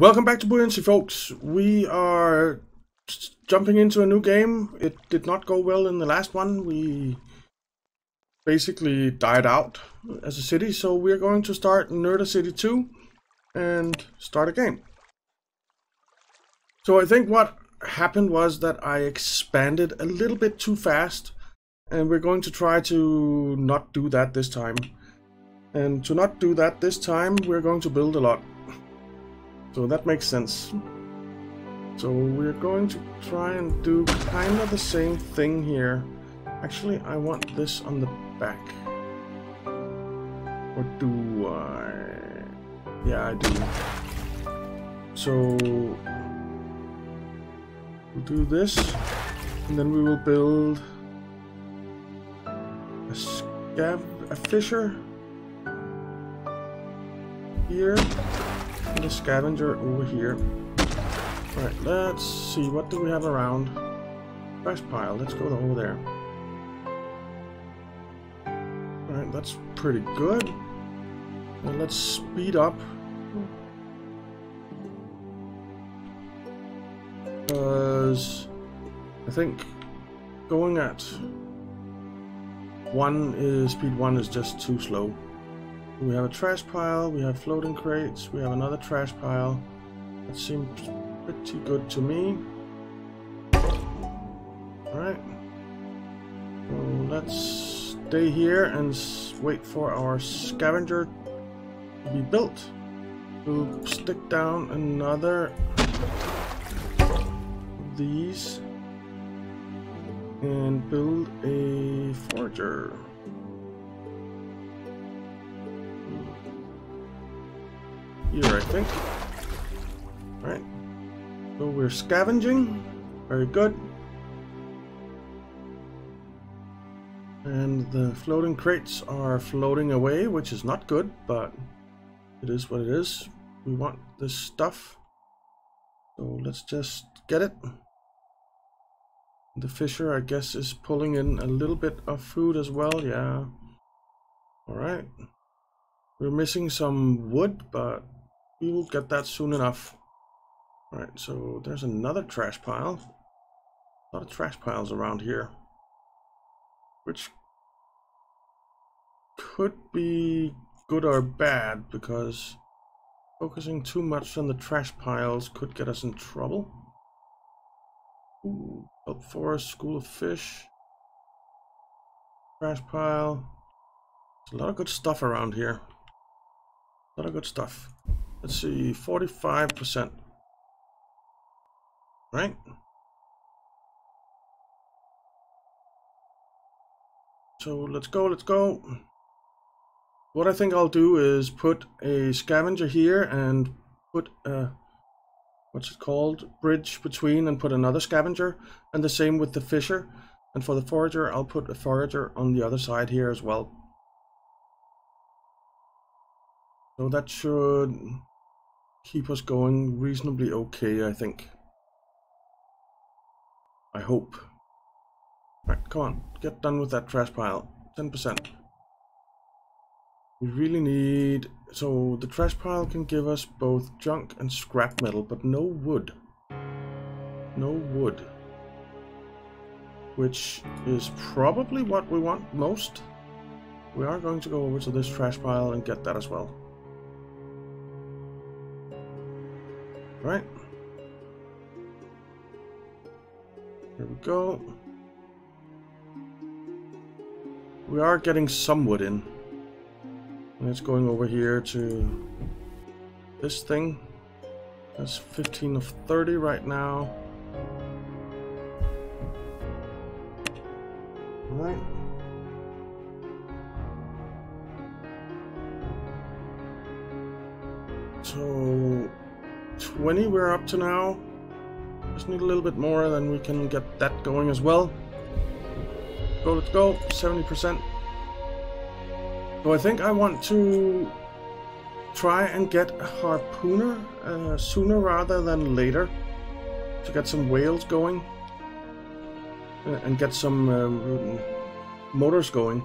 Welcome back to Buoyancy, folks. We are jumping into a new game. It did not go well in the last one. We basically died out as a city, so we're going to start Nerdacity City 2 and start a game. So I think what happened was that I expanded a little bit too fast, and we're going to try to not do that this time. And to not do that this time, we're going to build a lot. So that makes sense. So we're going to try and do kind of the same thing here. Actually, I want this on the back. Or do I? Yeah, I do. So we'll do this, and then we will build a fisher here. And a scavenger over here. Alright, let's see, what do we have around? Trash pile, let's go over there. Alright, that's pretty good. And let's speed up. Because I think going at speed one is just too slow. We have a trash pile, we have floating crates, we have another trash pile. That seems pretty good to me. Alright. So let's stay here and wait for our scavenger to be built. We'll stick down another of these and build a forager. Here, I think. Alright. So we're scavenging. Very good. And the floating crates are floating away, which is not good, but it is what it is. We want this stuff. So let's just get it. The fisher, I guess, is pulling in a little bit of food as well. Yeah. Alright. We're missing some wood, but we will get that soon enough. Alright, so there's another trash pile. A lot of trash piles around here. Which could be good or bad, because focusing too much on the trash piles could get us in trouble. Ooh, up forest, school of fish. Trash pile. There's a lot of good stuff around here. A lot of good stuff. Let's see, 45%. Right? So let's go, let's go. What I think I'll do is put a scavenger here and put a, what's it called? Bridge between, and put another scavenger. And the same with the fisher. And for the forager, I'll put a forager on the other side here as well. So that should keep us going reasonably okay, I think. I hope. Alright, come on, get done with that trash pile. 10%. We really need... So the trash pile can give us both junk and scrap metal, but no wood. No wood. Which is probably what we want most. We are going to go over to this trash pile and get that as well. Right. Here we go. We are getting some wood in. And it's going over here to this thing. That's 15 of 30 right now. Alright. So 20 we're up to now. Just need a little bit more, then we can get that going as well. Go, let's go. 70%. So I think I want to try and get a harpooner sooner rather than later, to get some whales going and get some motors going.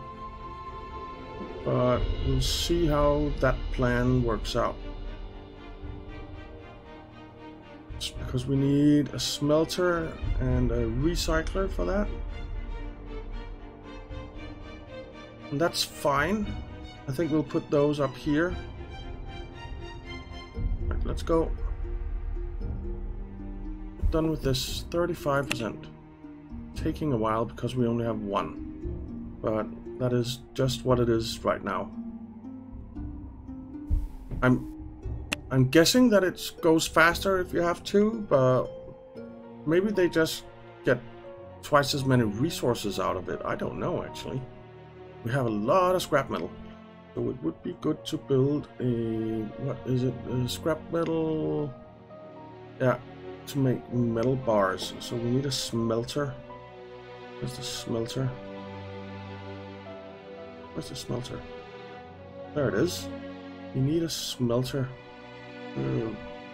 But we'll see how that plan works out. parts, because we need a smelter and a recycler for that. And that's fine. I think we'll put those up here. Right, let's go. Done with this. 35%. Taking a while because we only have one. But that is just what it is right now. I'm guessing that it goes faster if you have two, but maybe they just get twice as many resources out of it. I don't know, actually. We have a lot of scrap metal, so it would be good to build a, what is it, a scrap metal, yeah, to make metal bars. So we need a smelter. Where's the smelter? Where's the smelter? There it is. We need a smelter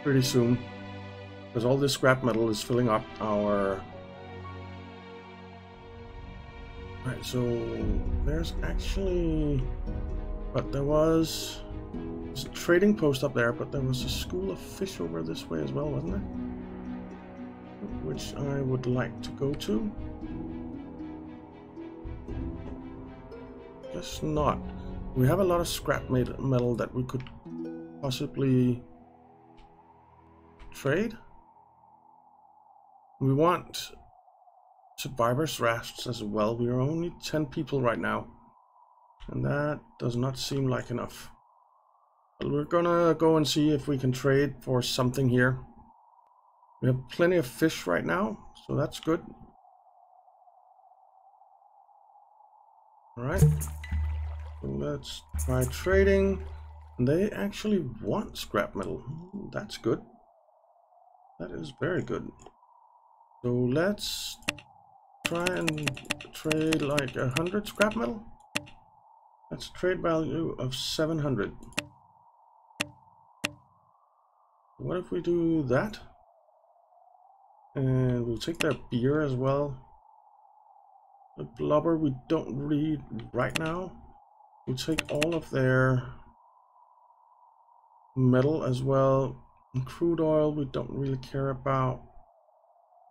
pretty soon, because all this scrap metal is filling up our... Right, so there's actually... But there was a trading post up there, but there was a school of fish over this way as well, wasn't there? Which I would like to go to. Guess not. We have a lot of scrap metal that we could possibly trade. We want survivors' rafts as well. We are only 10 people right now, and that does not seem like enough. But we're gonna go and see if we can trade for something here. We have plenty of fish right now, so that's good. All right. Let's try trading. They actually want scrap metal. That's good. That is very good. So let's try and trade like 100 scrap metal. That's a trade value of 700. What if we do that? And we'll take their beer as well. The blubber we don't read right now. We'll take all of their metal as well, and crude oil we don't really care about.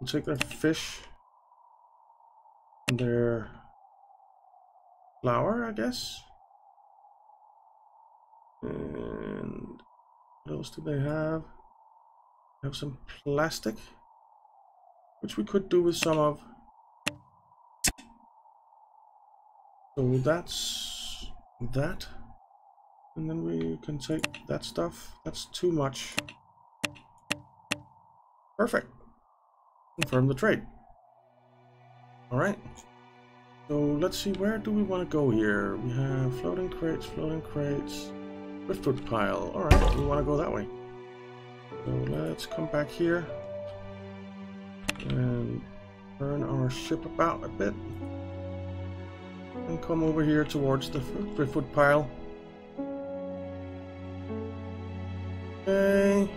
We'll take their fish and their flour, I guess. And what else do they have? They have some plastic, which we could do with some of. So that's that, and then we can take that stuff. That's too much. Perfect. Confirm the trade. All right, so let's see, where do we want to go here? We have floating crates, driftwood pile. All right, we want to go that way, so let's come back here and turn our ship about a bit and come over here towards the driftwood pile. Okay.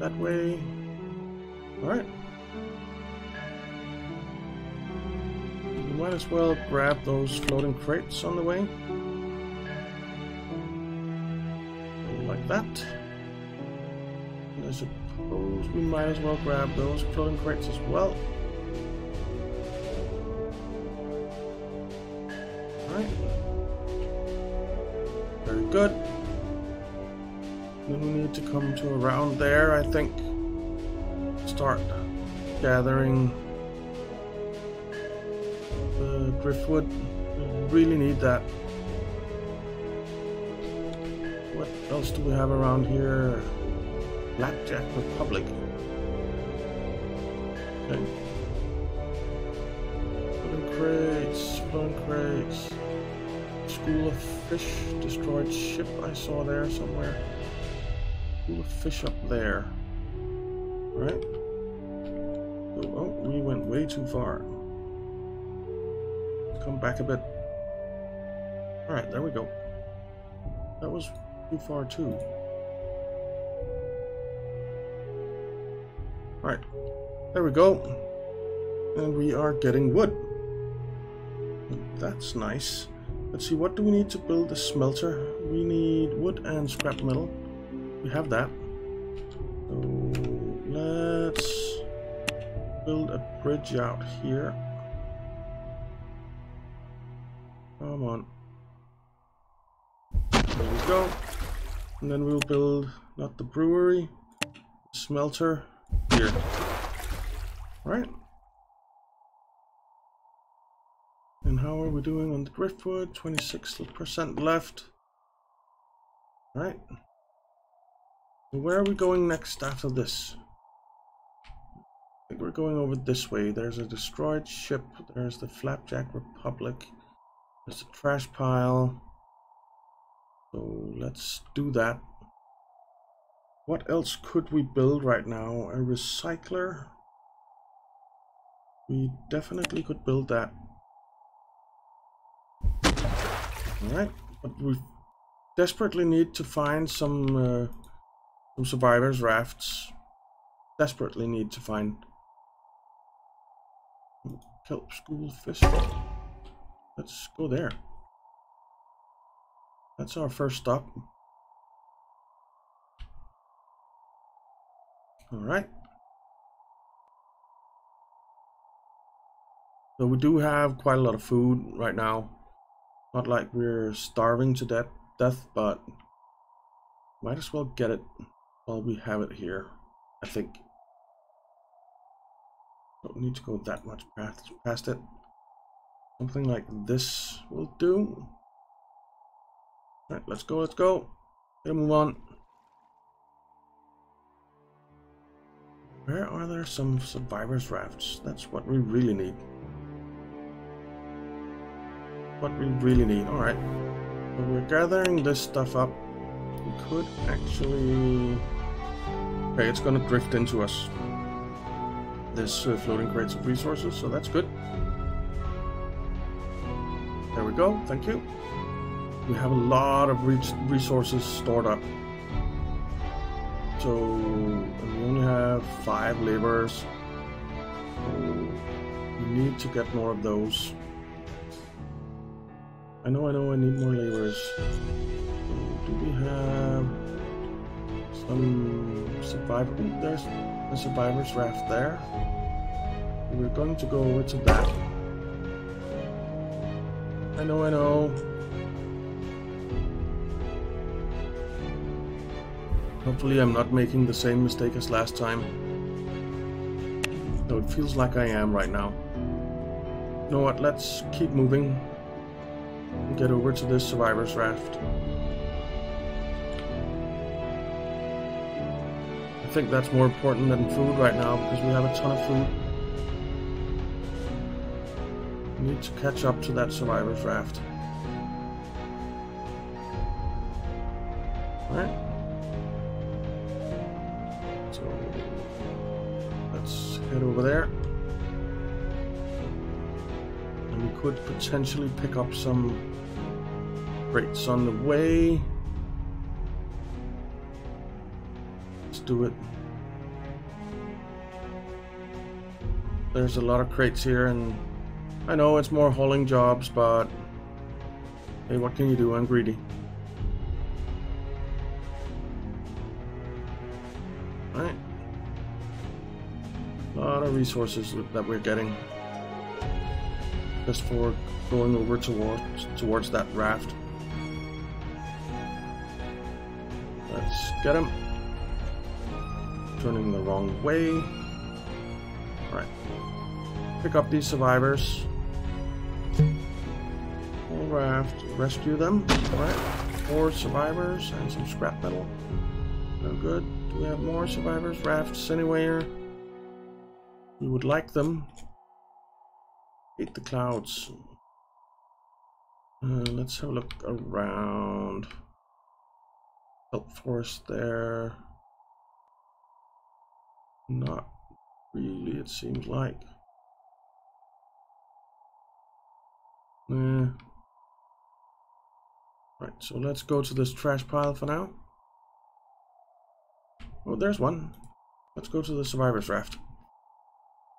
That way. Alright. We might as well grab those floating crates on the way. Like that. And I suppose we might as well grab those floating crates as well. Very good. Then we need to come to around there, I think. Start gathering the driftwood. We really need that. What else do we have around here? Blackjack Republic. Okay. Floating crates. School of fish, destroyed ship I saw there somewhere. School of fish up there. Right? So, oh, we went way too far. Come back a bit. Alright, there we go. That was too far too. Alright, there we go. And we are getting wood. That's nice. Let's see, what do we need to build a smelter? We need wood and scrap metal. We have that. So Let's build a bridge out here. Come on. There we go. And then we'll build, not the brewery, the smelter here. Right? And how are we doing on the driftwood? 26% left. Right. Where are we going next after this? I think we're going over this way. There's a destroyed ship. There's the Flapjack Republic. There's a trash pile. So let's do that. What else could we build right now? A recycler. We definitely could build that. Alright, but we desperately need to find some survivors' rafts. Desperately need to find. Kelp school fish. Let's go there. That's our first stop. Alright. So we do have quite a lot of food right now. Not like we're starving to death, but might as well get it while we have it here, I think. Don't need to go that much past it. Something like this will do. Alright, let's go, let's go. We'll move on. Where are there some survivors' rafts? That's what we really need. What we really need. Alright. So we're gathering this stuff up. We could actually... Okay, it's gonna drift into us. This floating crates of resources, so that's good. There we go, thank you. We have a lot of resources stored up. So, and we only have 5 laborers. So we need to get more of those. I know, I need more laborers. Do we have some survivors? There's a survivor's raft there. We're going to go over to that. I know. Hopefully I'm not making the same mistake as last time. Though it feels like I am right now. You know what, let's keep moving. Get over to this survivor's raft. I think that's more important than food right now because we have a ton of food. We need to catch up to that survivor's raft. Alright. So let's head over there. And we could potentially pick up some crates on the way. Let's do it. There's a lot of crates here, and I know it's more hauling jobs, but hey, what can you do? I'm greedy. Alright. A lot of resources that we're getting just for going over towards that raft. Get him. Turning the wrong way. Alright. Pick up these survivors. Full raft. Rescue them. Alright. 4 survivors and some scrap metal. No good. Do we have more survivors? Rafts anywhere? We would like them. Hate the clouds. Let's have a look around. Help forest there. Not really, it seems like. Nah. Right, so let's go to this trash pile for now. Oh, there's one. Let's go to the survivor's raft.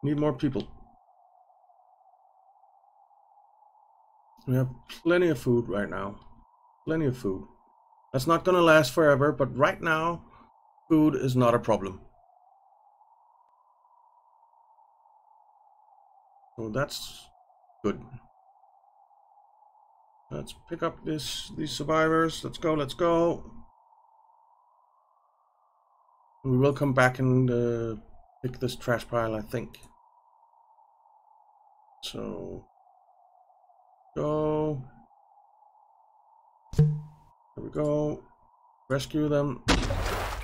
Need more people. We have plenty of food right now. Plenty of food. That's not gonna last forever, but right now, food is not a problem. So that's good. Let's pick up these survivors. Let's go, let's go. We will come back and pick this trash pile, I think. So go. There we go. Rescue them.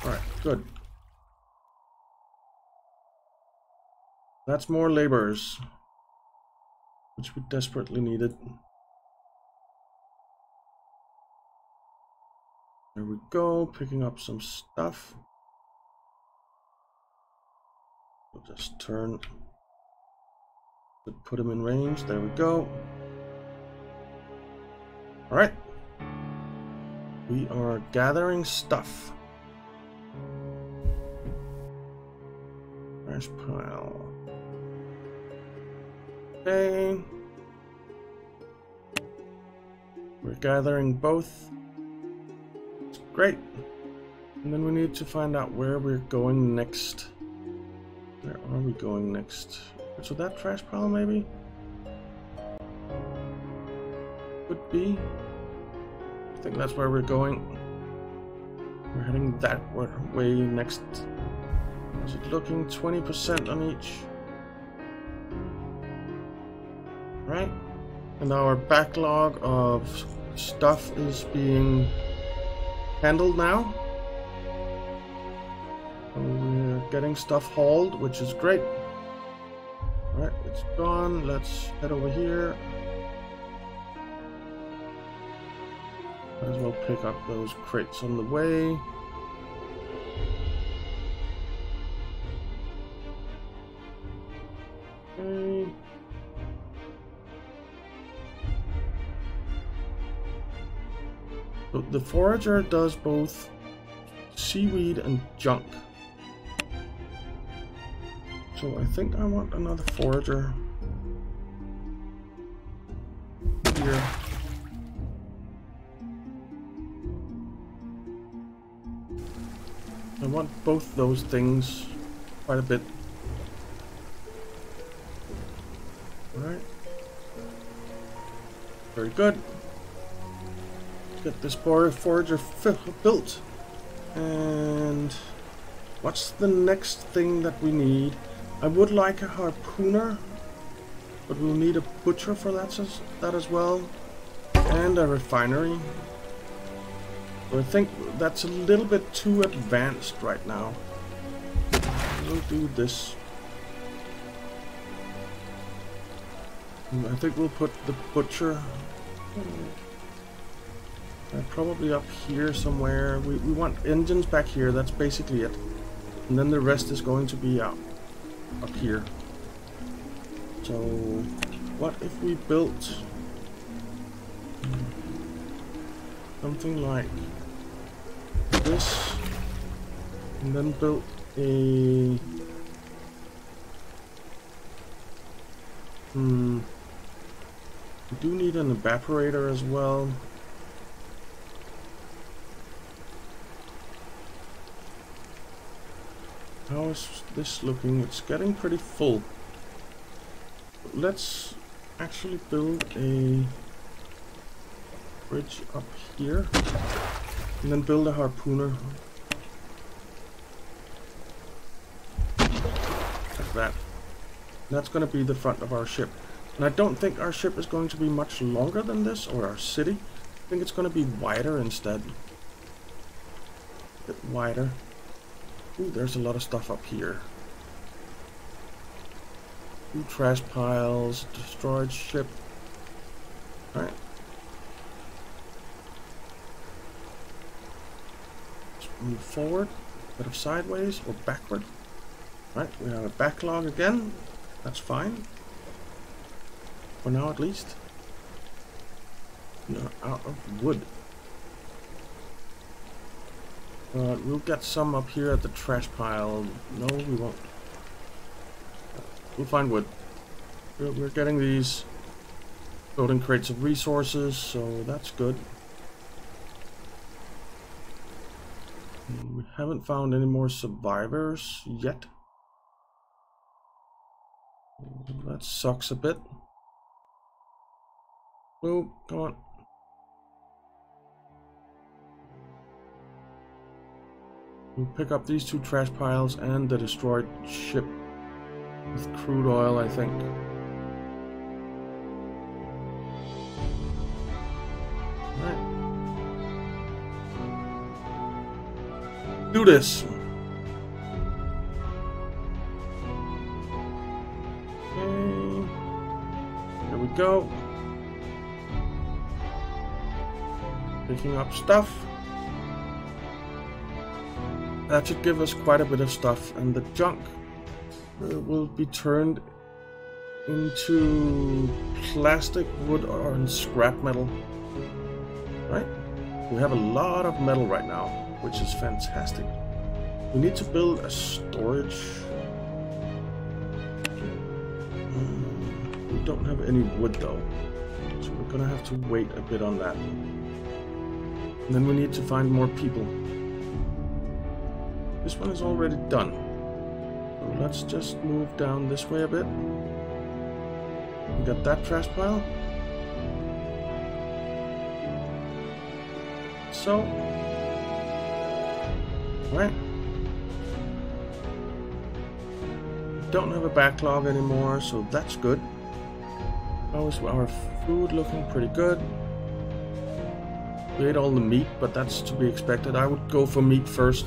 Alright, good. That's more laborers, which we desperately needed. There we go, picking up some stuff. We'll just turn to put them in range. There we go. Alright. We are gathering stuff. Trash pile. Okay. We're gathering both. It's great. And then we need to find out where we're going next. Where are we going next? So that trash pile maybe? Could be. I think that's where we're going. We're heading that way next. Is it looking 20% on each? Right? And our backlog of stuff is being handled now. And we're getting stuff hauled, which is great. Alright, it's gone. Let's head over here. Might as well pick up those crates on the way. Okay. So the forager does both seaweed and junk. So I think I want another forager here. I want both those things quite a bit. Alright. Very good. Get this forager built. And what's the next thing that we need? I would like a harpooner, but we'll need a butcher for that as well, and a refinery. I think that's a little bit too advanced right now. We'll do this. And I think we'll put the butcher probably up here somewhere. We want engines back here, that's basically it. And then the rest is going to be out up here. So what if we built something like this, and then built a we do need an evaporator as well. How is this looking? It's getting pretty full. Let's actually build a bridge up here, and then build a harpooner. Like that. That's going to be the front of our ship. And I don't think our ship is going to be much longer than this, or our city. I think it's going to be wider instead. A bit wider. Ooh, there's a lot of stuff up here. Two trash piles, destroyed ship. Alright. Move forward, bit of sideways or backward. Right, we have a backlog again. That's fine. For now at least. Not out of wood. But we'll get some up here at the trash pile. No, we won't. We'll find wood. We're getting these building crates of resources, so that's good. We haven't found any more survivors yet. That sucks a bit. Oh, come on. We'll pick up these two trash piles and the destroyed ship with crude oil, I think. Alright. Do this! Okay. There we go. Picking up stuff. That should give us quite a bit of stuff, and the junk will be turned into plastic, wood, or scrap metal. Right? We have a lot of metal right now, which is fantastic. We need to build a storage. We don't have any wood though, so we're gonna have to wait a bit on that. And then we need to find more people. This one is already done. So let's just move down this way a bit. We got that trash pile. So. Right. Don't have a backlog anymore, so that's good. How is our food looking? Pretty good. We ate all the meat, but that's to be expected. I would go for meat first.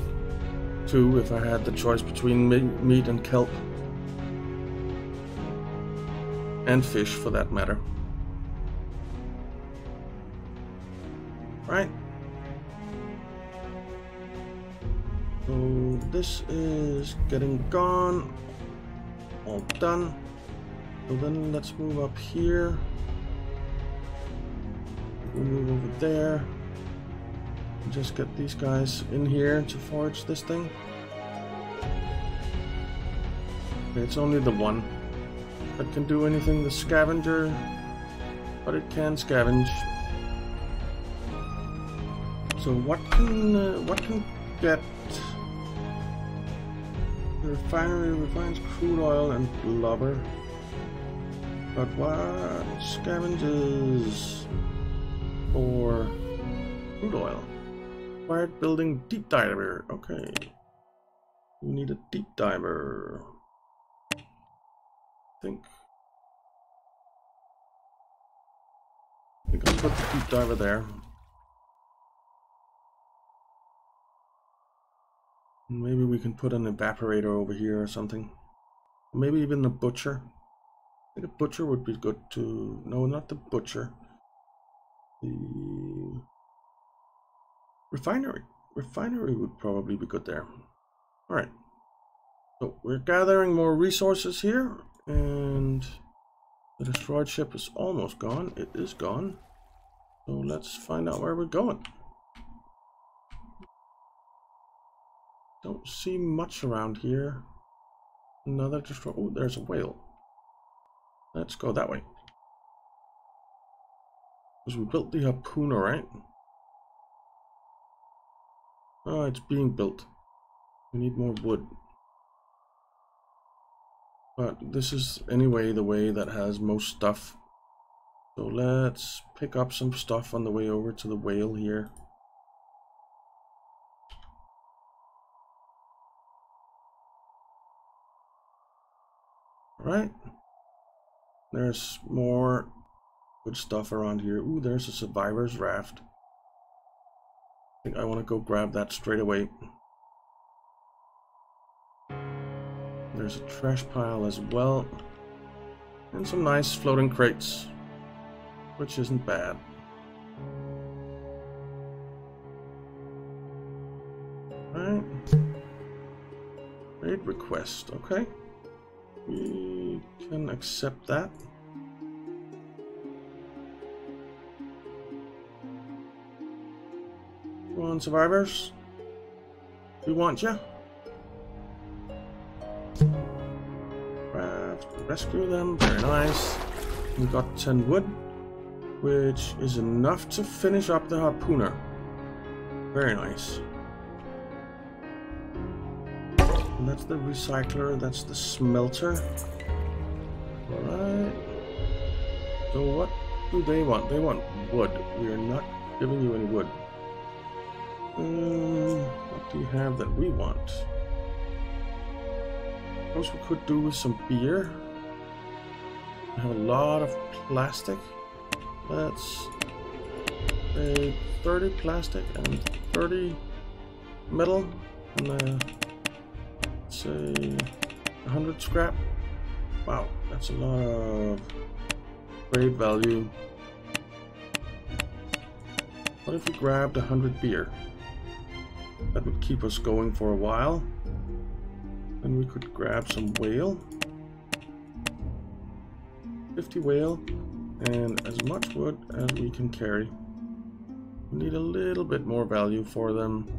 Too, if I had the choice between meat and kelp. And fish, for that matter. Right. So this is getting gone. All done. So then let's move up here. We'll move over there. Just get these guys in here to forge this thing. It's only the one that can do anything, the scavenger, but it can scavenge. So what can get the refinery refines crude oil and blubber, but what scavenges for crude oil? Required building deep diver. Okay. We need a deep diver. I think. We can put the deep diver there. Maybe we can put an evaporator over here or something. Maybe even a butcher. I think a butcher would be good to. No, not the butcher. The refinery. Refinery would probably be good there. Alright. So we're gathering more resources here. And the destroyed ship is almost gone. It is gone. So let's find out where we're going. Don't see much around here. Another destroyed. Oh, there's a whale. Let's go that way. Because we built the harpooner, right? Oh, it's being built. We need more wood. But this is anyway the way that has most stuff. So let's pick up some stuff on the way over to the whale here. Alright. There's more good stuff around here. Ooh, there's a survivor's raft. I think I want to go grab that straight away. There's a trash pile as well. And some nice floating crates. Which isn't bad. Alright. Trade request. Okay. We can accept that. Come on, survivors. We want ya. Rescue them. Very nice. We got 10 wood, which is enough to finish up the harpooner. Very nice. And that's the recycler. That's the smelter. Alright. So what do they want? They want wood. We are not giving you any wood. What do you have that we want? I suppose we could do with some beer. We have a lot of plastic. That's 30 plastic and 30 metal and let's say 100 scrap. Wow, that's a lot of trade value. What if we grabbed 100 beer? That would keep us going for a while. Then we could grab some whale. 50 whale and as much wood as we can carry. We need a little bit more value for them.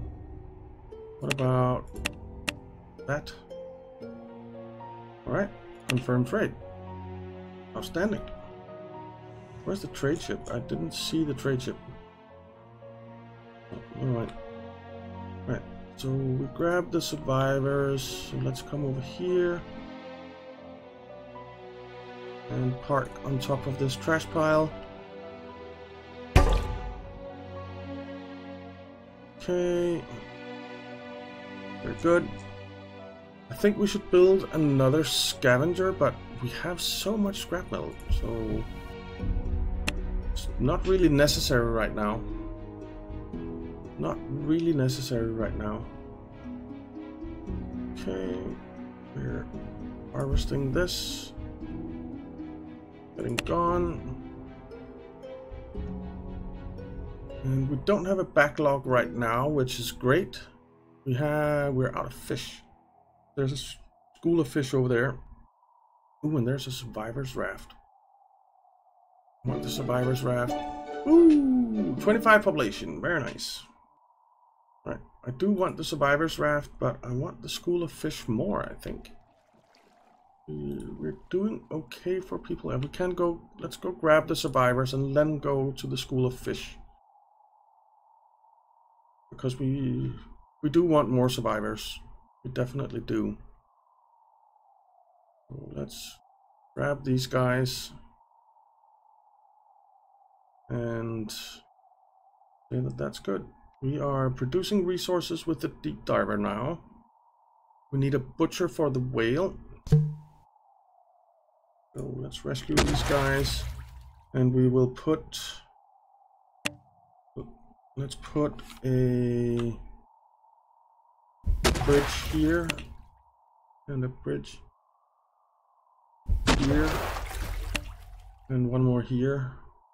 What about that? Alright, confirm trade. Outstanding. Where's the trade ship? I didn't see the trade ship. Alright. Right, so we grab the survivors. So let's come over here. And park on top of this trash pile. Okay. Very good. I think we should build another scavenger, but we have so much scrap metal, so it's not really necessary right now. Not really necessary right now. Okay, we're harvesting this. Getting gone. And we don't have a backlog right now, which is great. We're out of fish. There's a school of fish over there. Ooh, and there's a survivor's raft. I want the survivor's raft. Ooh, 25 population. Very nice. Right, I do want the survivor's raft, but I want the school of fish more, I think. We're doing okay for people, and we can go. Let's go grab the survivors and then go to the school of fish, because we do want more survivors. We definitely do. So let's grab these guys and say that that's good. We are producing resources with the deep diver now. We need a butcher for the whale. So let's rescue these guys, and we will put, let's put a bridge here, and a bridge here, and one more here,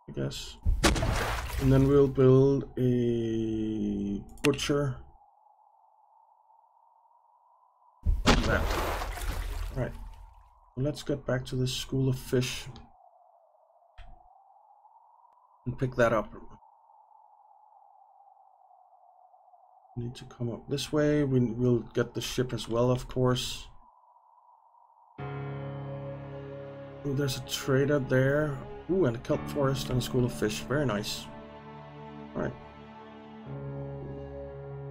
I guess. And then we'll build a butcher. Like that. All right. Let's get back to the school of fish and pick that up. We need to come up this way. We will get the ship as well, of course. Ooh, there's a trader there. Ooh, and a kelp forest and a school of fish. Very nice. All right.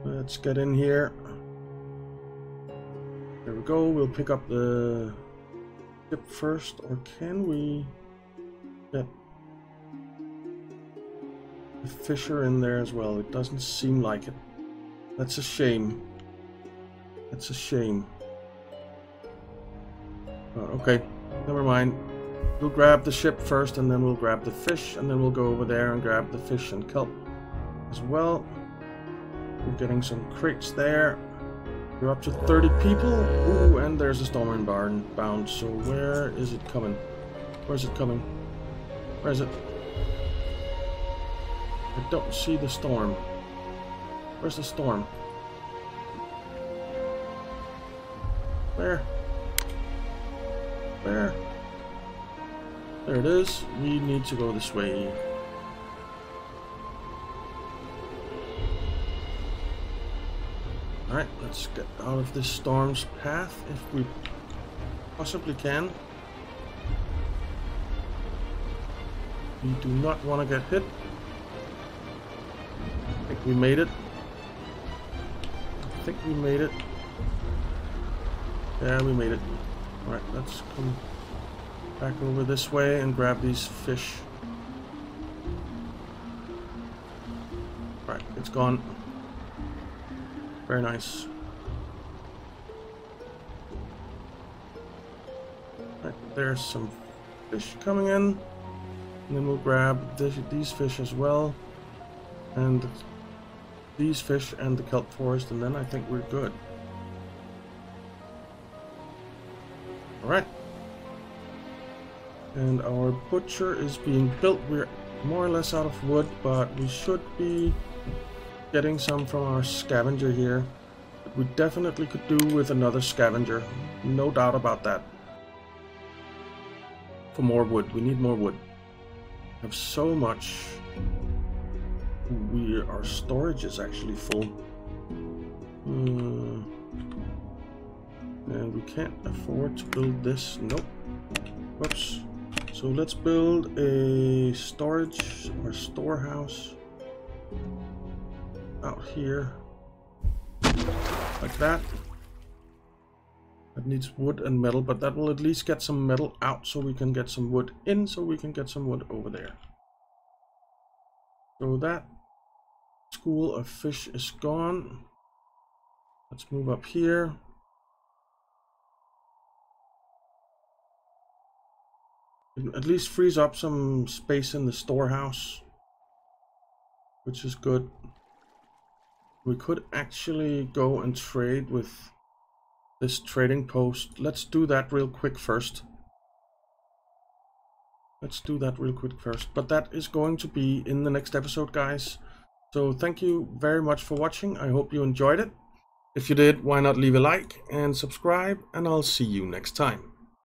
Let's get in here. There we go. We'll pick up the ship first, or can we get the fisher in there as well? It doesn't seem like it. That's a shame. That's a shame. Okay, never mind. We'll grab the ship first, and then we'll grab the fish, and then we'll go over there and grab the fish and kelp as well. We're getting some crates there. We're up to 30 people. Ooh, and there's a storm inbound. So where is it coming? Where's it coming? Where is it? I don't see the storm. Where's the storm? Where? Where? There it is. We need to go this way. Alright, let's get out of this storm's path if we possibly can. We do not want to get hit. I think we made it. I think we made it. Yeah, we made it. Alright, let's come Back over this way and grab these fish. Right, it's gone. Very nice. Right, there's some fish coming in. And then we'll grab these fish as well. And these fish and the kelp forest, and then I think we're good. Alright. And our butcher is being built. We're more or less out of wood, but we should be getting some from our scavenger here. We definitely could do with another scavenger, no doubt about that. For more wood, we need more wood. We have so much. Our storage is actually full. And we can't afford to build this. Nope. Whoops. So let's build a storage or storehouse out here, like that. That needs wood and metal, but that will at least get some metal out so we can get some wood in, so we can get some wood over there. So that school of fish is gone. Let's move up here. At least frees up some space in the storehouse, which is good. We could actually go and trade with this trading post. Let's do that real quick first. But that is going to be in the next episode, guys. So thank you very much for watching. I hope you enjoyed it. If you did, why not leave a like and subscribe, and I'll see you next time.